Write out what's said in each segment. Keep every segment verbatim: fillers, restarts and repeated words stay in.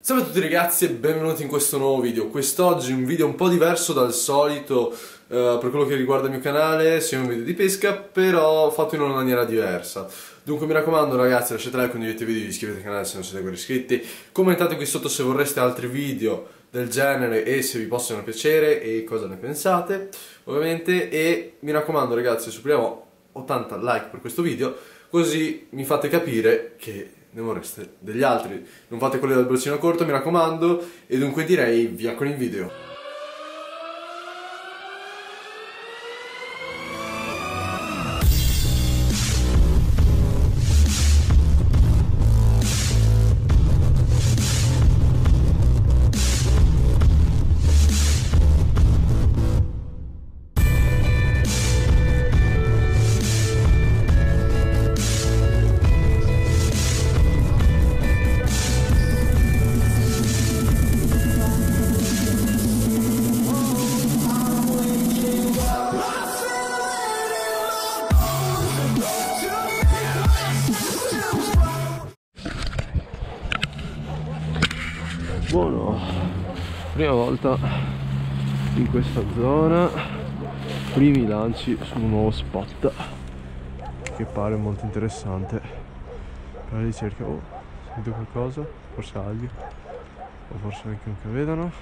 Salve a tutti ragazzi e benvenuti in questo nuovo video. Quest'oggi un video un po' diverso dal solito eh, per quello che riguarda il mio canale, sia un video di pesca, però fatto in una maniera diversa. Dunque mi raccomando ragazzi, lasciate like, condividete il video, iscrivetevi al canale se non siete ancora iscritti, commentate qui sotto se vorreste altri video del genere e se vi possono piacere e cosa ne pensate ovviamente. E mi raccomando ragazzi, superiamo ottanta like per questo video, così mi fate capire che ne vorreste degli altri. Non fate quelli dal braccino corto, mi raccomando. E dunque direi via con il video. Buono, prima volta in questa zona, primi lanci su un nuovo spot che pare molto interessante per la ricerca. Oh, sento qualcosa, forse alghe o forse anche un cavedano.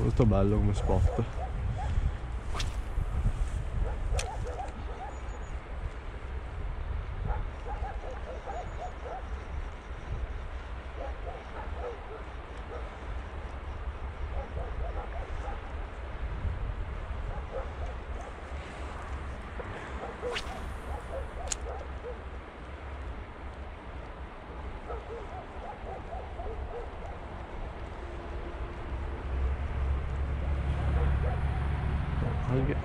Molto bello come spot. Alghe.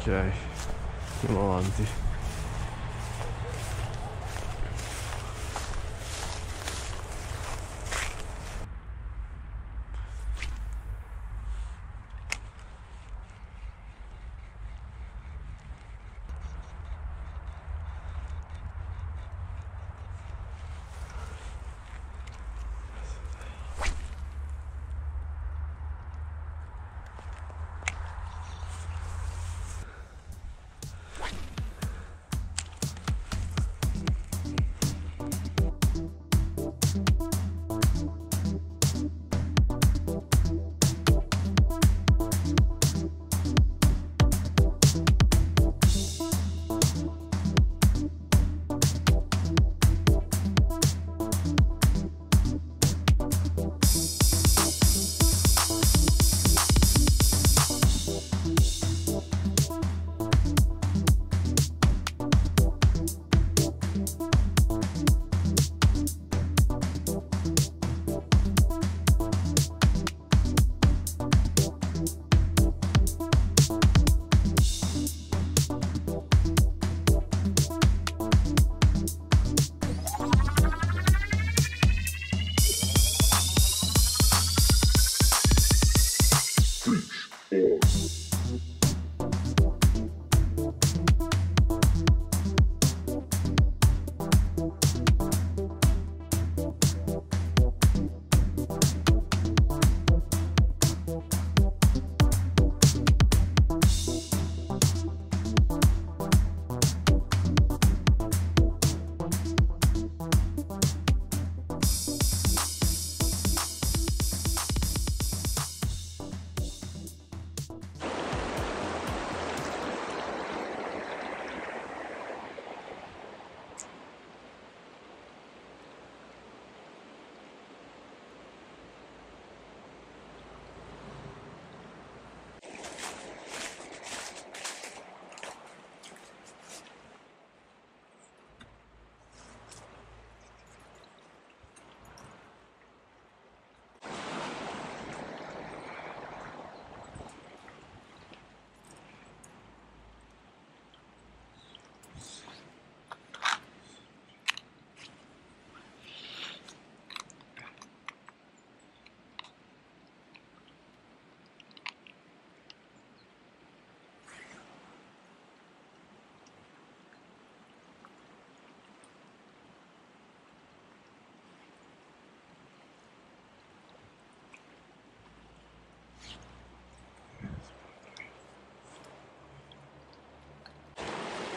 Ok, andiamo avanti.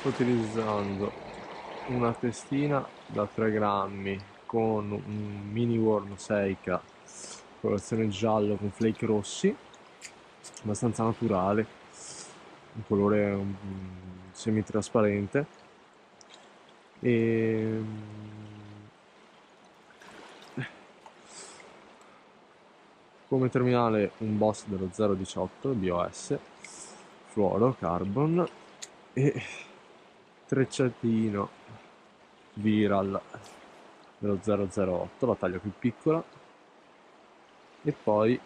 utilizzando una testina da tre grammi con un mini worm Seika colorazione giallo con flake rossi, abbastanza naturale, un colore semitrasparente, e come terminale un B O S dello zero diciotto B O S, fluoro, carbon e trecciatino Viral dello zero zero otto, la taglia più piccola, e poi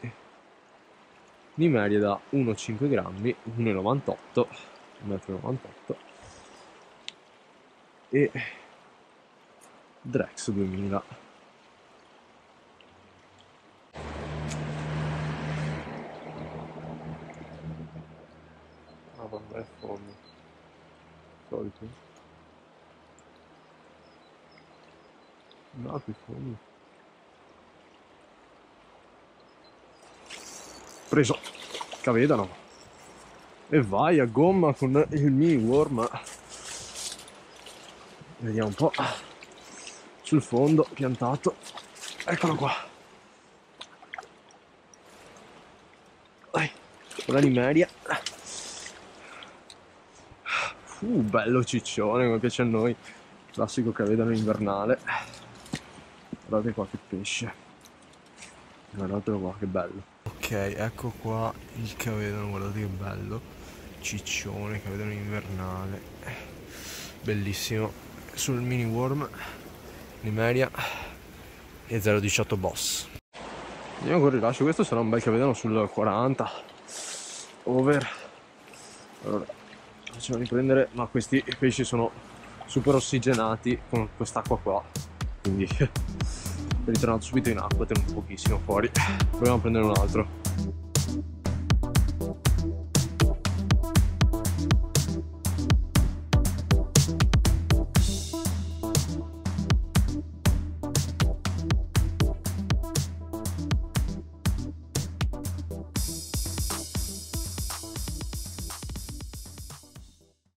nimeria da uno virgola cinque grammi, uno virgola novantotto, uno virgola novantotto e Drex duemila. È fondo solito, no, più fondo. Preso, cavedano, e vai a gomma con il mini worm. Vediamo un po' sul fondo piantato, eccolo qua. Dai, con la nimeria. Uh, bello ciccione, come piace a noi, classico cavedano invernale. Guardate qua che pesce, guardatelo qua, che bello. Ok, ecco qua il cavedano, guardate che bello, ciccione, cavedano invernale, bellissimo. Sul mini worm, nimeria e zero diciotto B O S. Andiamo con il rilascio, questo sarà un bel cavedano sul quaranta, over. Allora, facciamo riprendere, ma questi pesci sono super ossigenati con quest'acqua qua, quindi è ritornato subito in acqua, tenuto pochissimo fuori. Proviamo a prendere un altro.